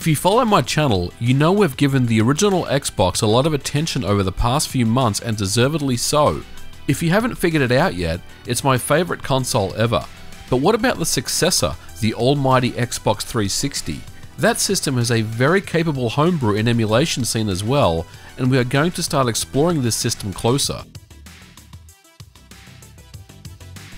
If you follow my channel, you know we've given the original Xbox a lot of attention over the past few months, and deservedly so. If you haven't figured it out yet, it's my favourite console ever. But what about the successor, the almighty Xbox 360? That system has a very capable homebrew and emulation scene as well, and we are going to start exploring this system closer.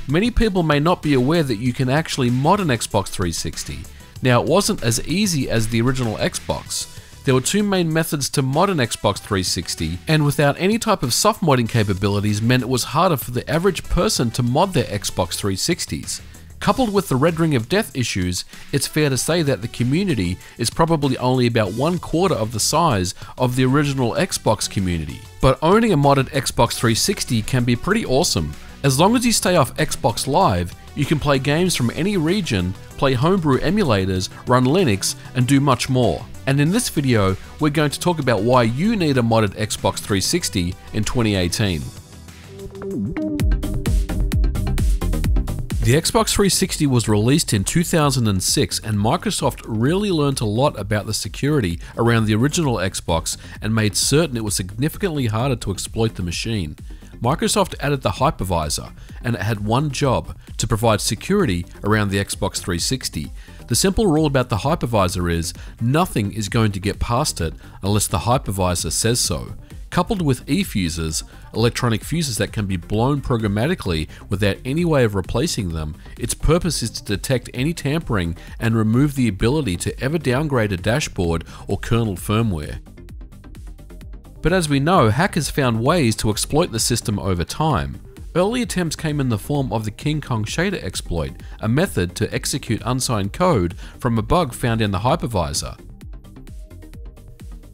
Many people may not be aware that you can actually mod an Xbox 360. Now, it wasn't as easy as the original Xbox. There were two main methods to mod an Xbox 360, and without any type of soft modding capabilities meant it was harder for the average person to mod their Xbox 360s. Coupled with the Red Ring of Death issues, it's fair to say that the community is probably only about 1/4 of the size of the original Xbox community. But owning a modded Xbox 360 can be pretty awesome. As long as you stay off Xbox Live, you can play games from any region, play homebrew emulators, run Linux, and do much more. And in this video, we're going to talk about why you need a modded Xbox 360 in 2018. The Xbox 360 was released in 2006, and Microsoft really learned a lot about the security around the original Xbox and made certain it was significantly harder to exploit the machine. Microsoft added the hypervisor, and it had one job: to provide security around the Xbox 360. The simple rule about the hypervisor is nothing is going to get past it unless the hypervisor says so. Coupled with eFuses, electronic fuses that can be blown programmatically without any way of replacing them, its purpose is to detect any tampering and remove the ability to ever downgrade a dashboard or kernel firmware. But as we know, hackers found ways to exploit the system over time. Early attempts came in the form of the King Kong shader exploit, a method to execute unsigned code from a bug found in the hypervisor.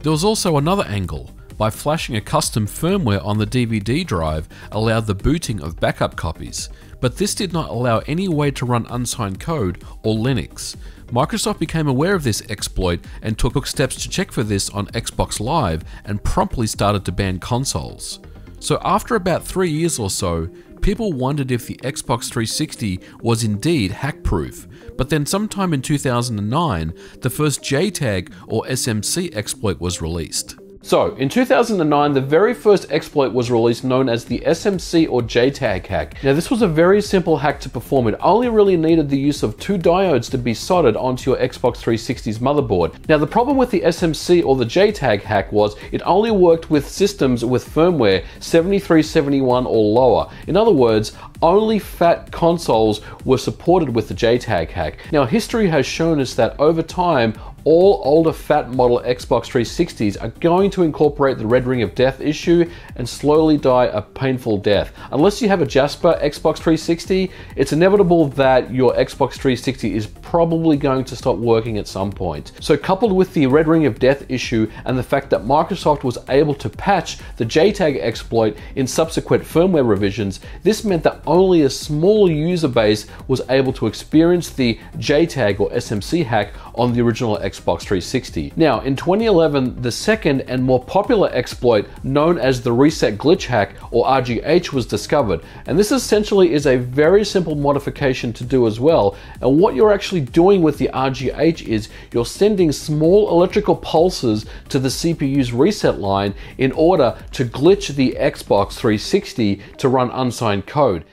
There was also another angle. By flashing a custom firmware on the DVD drive allowed the booting of backup copies, but this did not allow any way to run unsigned code or Linux. Microsoft became aware of this exploit and took steps to check for this on Xbox Live and promptly started to ban consoles. So after about 3 years or so, people wondered if the Xbox 360 was indeed hack-proof, but then sometime in 2009, the first JTAG or SMC exploit was released. So, in 2009, the very first exploit was released known as the SMC or JTAG hack. Now, this was a very simple hack to perform. It only really needed the use of two diodes to be soldered onto your Xbox 360's motherboard. Now, the problem with the SMC or the JTAG hack was it only worked with systems with firmware 7371 or lower. In other words, only FAT consoles were supported with the JTAG hack. Now, history has shown us that over time, all older FAT model Xbox 360s are going to incorporate the Red Ring of Death issue and slowly die a painful death. Unless you have a Jasper Xbox 360, it's inevitable that your Xbox 360 is probably going to stop working at some point. So coupled with the Red Ring of Death issue and the fact that Microsoft was able to patch the JTAG exploit in subsequent firmware revisions, this meant that only a small user base was able to experience the JTAG or SMC hack on the original Xbox 360. Now, in 2011, the second and more popular exploit known as the Reset Glitch Hack or RGH was discovered. And this essentially is a very simple modification to do as well. And what you're actually doing with the RGH is you're sending small electrical pulses to the CPU's reset line in order to glitch the Xbox 360 to run unsigned code.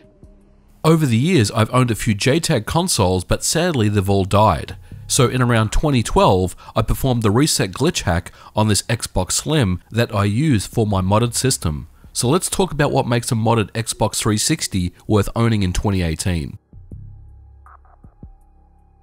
Over the years, I've owned a few JTAG consoles, but sadly they've all died. So in around 2012, I performed the Reset Glitch Hack on this Xbox Slim that I use for my modded system. So let's talk about what makes a modded Xbox 360 worth owning in 2018.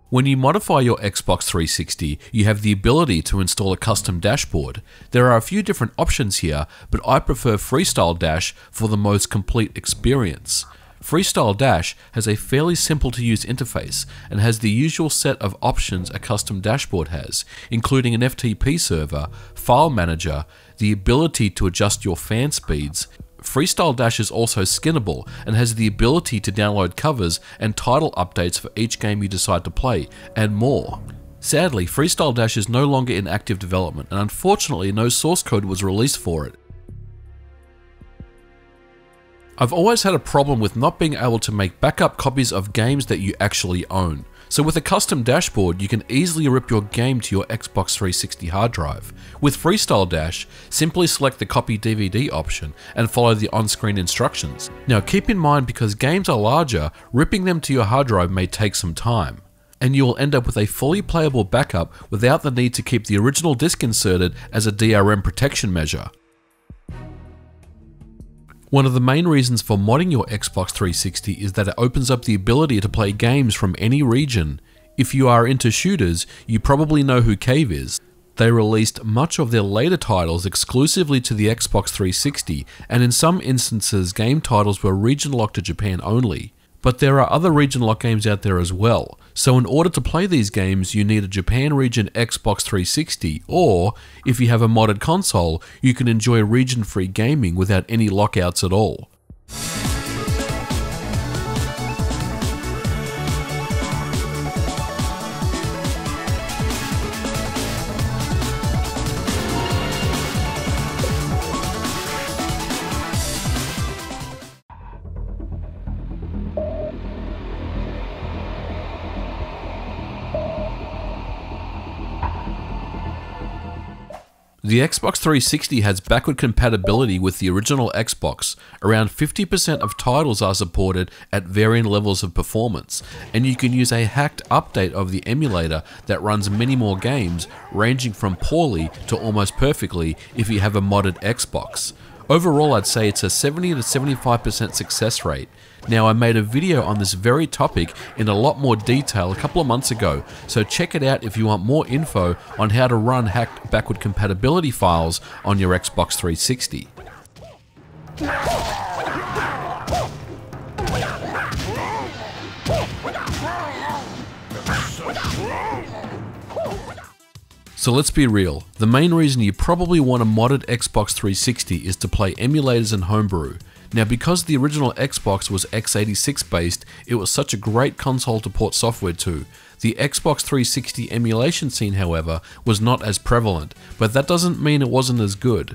When you modify your Xbox 360, you have the ability to install a custom dashboard. There are a few different options here, but I prefer Freestyle Dash for the most complete experience. Freestyle Dash has a fairly simple to use interface and has the usual set of options a custom dashboard has, including an FTP server, file manager, the ability to adjust your fan speeds. Freestyle Dash is also skinnable and has the ability to download covers and title updates for each game you decide to play, and more. Sadly, Freestyle Dash is no longer in active development, and unfortunately no source code was released for it. I've always had a problem with not being able to make backup copies of games that you actually own. So with a custom dashboard, you can easily rip your game to your Xbox 360 hard drive. With Freestyle Dash, simply select the copy DVD option and follow the on-screen instructions. Now keep in mind, because games are larger, ripping them to your hard drive may take some time, and you will end up with a fully playable backup without the need to keep the original disc inserted as a DRM protection measure. One of the main reasons for modding your Xbox 360 is that it opens up the ability to play games from any region. If you are into shooters, you probably know who Cave is. They released much of their later titles exclusively to the Xbox 360, and in some instances game titles were region locked to Japan only. But there are other region lock games out there as well, so in order to play these games you need a Japan region Xbox 360, or if you have a modded console, you can enjoy region free gaming without any lockouts at all. The Xbox 360 has backward compatibility with the original Xbox. Around 50% of titles are supported at varying levels of performance, and you can use a hacked update of the emulator that runs many more games, ranging from poorly to almost perfectly if you have a modded Xbox. Overall, I'd say it's a 70 to 75% success rate. Now, I made a video on this very topic in a lot more detail a couple of months ago, so check it out if you want more info on how to run hacked backward compatibility files on your Xbox 360. So let's be real, the main reason you probably want a modded Xbox 360 is to play emulators and homebrew. Now, because the original Xbox was x86 based, it was such a great console to port software to. The Xbox 360 emulation scene, however, was not as prevalent, but that doesn't mean it wasn't as good.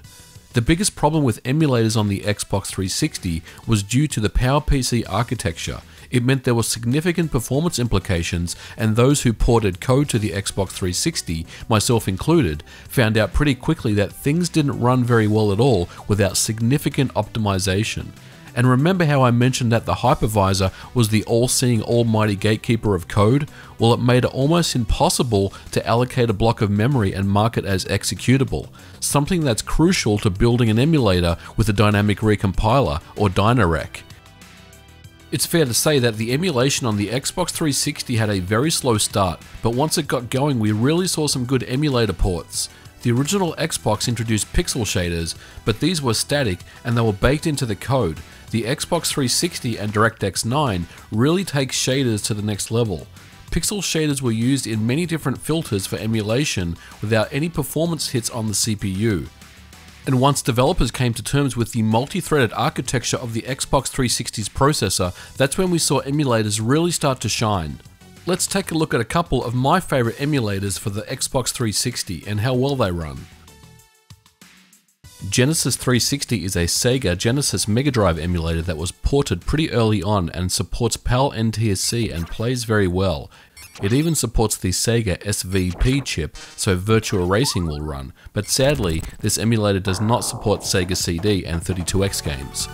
The biggest problem with emulators on the Xbox 360 was due to the PowerPC architecture. It meant there were significant performance implications, and those who ported code to the Xbox 360, myself included, found out pretty quickly that things didn't run very well at all without significant optimization. And remember how I mentioned that the hypervisor was the all-seeing, almighty gatekeeper of code? Well, it made it almost impossible to allocate a block of memory and mark it as executable, something that's crucial to building an emulator with a dynamic recompiler, or Dynarec. It's fair to say that the emulation on the Xbox 360 had a very slow start, but once it got going we really saw some good emulator ports. The original Xbox introduced pixel shaders, but these were static and they were baked into the code. The Xbox 360 and DirectX 9 really takes shaders to the next level. Pixel shaders were used in many different filters for emulation without any performance hits on the CPU. And once developers came to terms with the multi-threaded architecture of the Xbox 360's processor, that's when we saw emulators really start to shine. Let's take a look at a couple of my favorite emulators for the Xbox 360 and how well they run. Genesis 360 is a Sega Genesis Mega Drive emulator that was ported pretty early on and supports PAL NTSC and plays very well. It even supports the Sega SVP chip, so Virtua Racing will run, but sadly, this emulator does not support Sega CD and 32X games.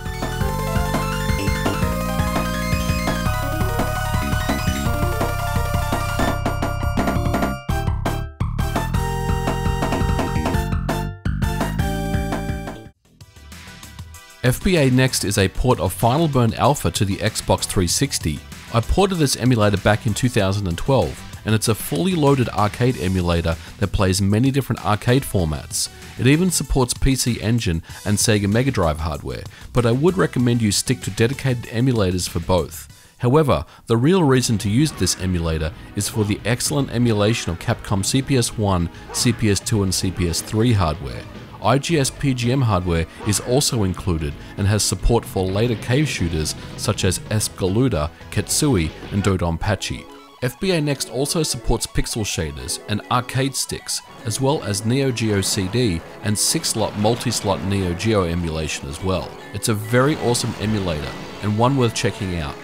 FBA Next is a port of Final Burn Alpha to the Xbox 360. I ported this emulator back in 2012, and it's a fully loaded arcade emulator that plays many different arcade formats. It even supports PC Engine and Sega Mega Drive hardware, but I would recommend you stick to dedicated emulators for both. However, the real reason to use this emulator is for the excellent emulation of Capcom CPS1, CPS2 and CPS3 hardware. IGS PGM hardware is also included and has support for later Cave shooters such as Escaluda, Ketsui and Dodonpachi. FBA Next also supports pixel shaders and arcade sticks, as well as Neo Geo CD and 6-slot multi-slot Neo Geo emulation as well. It's a very awesome emulator and one worth checking out.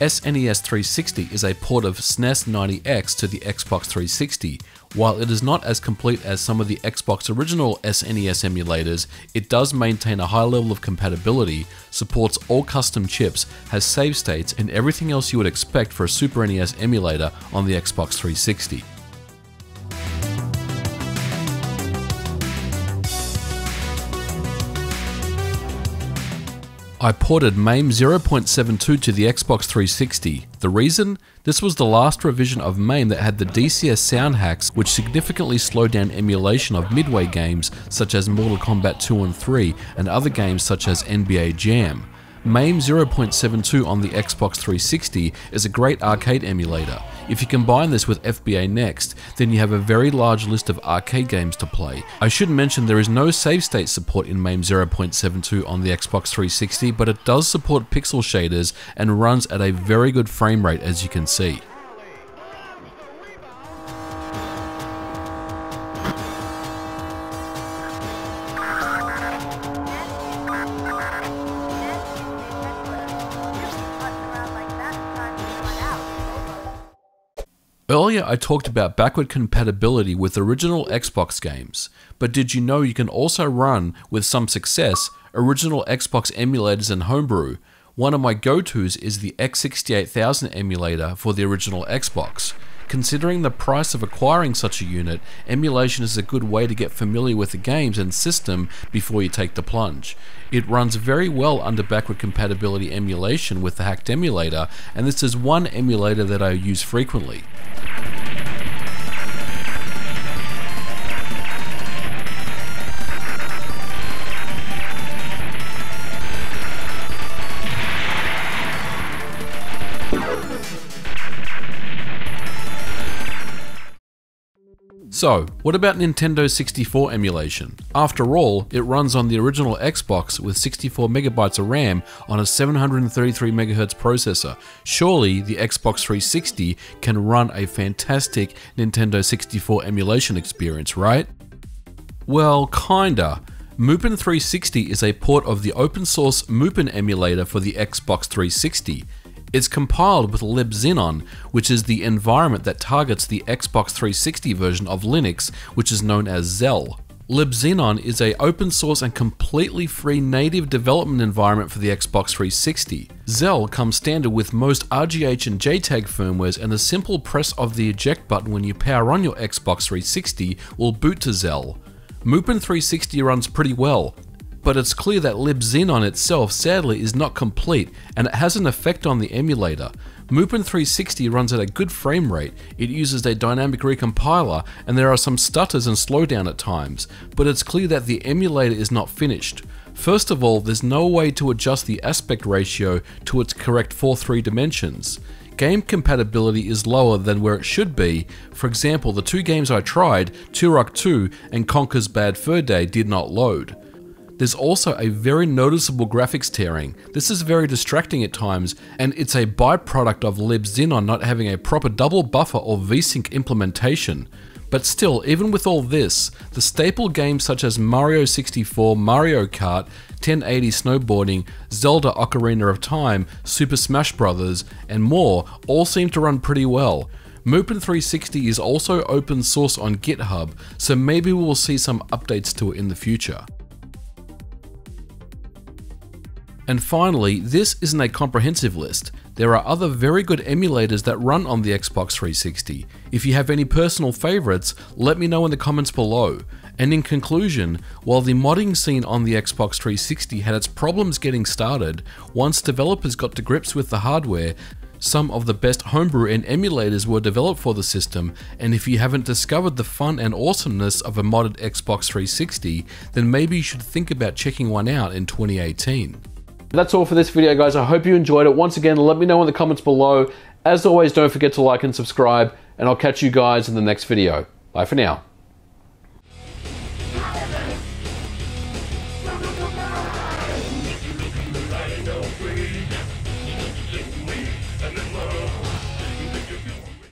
SNES 360 is a port of SNES 90X to the Xbox 360. While it is not as complete as some of the Xbox original SNES emulators, it does maintain a high level of compatibility, supports all custom chips, has save states, and everything else you would expect for a Super NES emulator on the Xbox 360. I ported MAME 0.72 to the Xbox 360. The reason? This was the last revision of MAME that had the DCS sound hacks, which significantly slowed down emulation of midway games such as Mortal Kombat 2 and 3 and other games such as NBA Jam. MAME 0.72 on the Xbox 360 is a great arcade emulator. If you combine this with FBA Next, then you have a very large list of arcade games to play. I should mention there is no save state support in MAME 0.72 on the Xbox 360, but it does support pixel shaders and runs at a very good frame rate, as you can see. Earlier I talked about backward compatibility with original Xbox games, but did you know you can also run, with some success, original Xbox emulators and homebrew? One of my go-tos is the X68000 emulator for the original Xbox. Considering the price of acquiring such a unit, emulation is a good way to get familiar with the games and system before you take the plunge. It runs very well under backward compatibility emulation with the hacked emulator, and this is one emulator that I use frequently. So, what about Nintendo 64 emulation? After all, it runs on the original Xbox with 64 MB of RAM on a 733 MHz processor. Surely the Xbox 360 can run a fantastic Nintendo 64 emulation experience, right? Well, kinda. Mupen360 is a port of the open source Mupen emulator for the Xbox 360. It's compiled with LibXenon, which is the environment that targets the Xbox 360 version of Linux, which is known as Zelle. LibXenon is an open source and completely free native development environment for the Xbox 360. Zelle comes standard with most RGH and JTAG firmwares, and the simple press of the eject button when you power on your Xbox 360 will boot to Zelle. Mupen360 runs pretty well, but it's clear that LibXenon itself, sadly, is not complete, and it has an effect on the emulator. Mupen360 runs at a good frame rate, it uses a dynamic recompiler, and there are some stutters and slowdown at times, but it's clear that the emulator is not finished. First of all, there's no way to adjust the aspect ratio to its correct 4:3 dimensions. Game compatibility is lower than where it should be. For example, the two games I tried, Turok 2 and Conker's Bad Fur Day, did not load. There's also a very noticeable graphics tearing. This is very distracting at times, and it's a byproduct of LibXenon not having a proper double buffer or VSync implementation. But still, even with all this, the staple games such as Mario 64, Mario Kart, 1080 Snowboarding, Zelda Ocarina of Time, Super Smash Bros., and more all seem to run pretty well. Mupen360 is also open source on GitHub, so maybe we'll see some updates to it in the future. And finally, this isn't a comprehensive list. There are other very good emulators that run on the Xbox 360. If you have any personal favorites, let me know in the comments below. And in conclusion, while the modding scene on the Xbox 360 had its problems getting started, once developers got to grips with the hardware, some of the best homebrew and emulators were developed for the system, and if you haven't discovered the fun and awesomeness of a modded Xbox 360, then maybe you should think about checking one out in 2018. That's all for this video, guys. I hope you enjoyed it. Once again, let me know in the comments below. As always, don't forget to like and subscribe, and I'll catch you guys in the next video. Bye for now.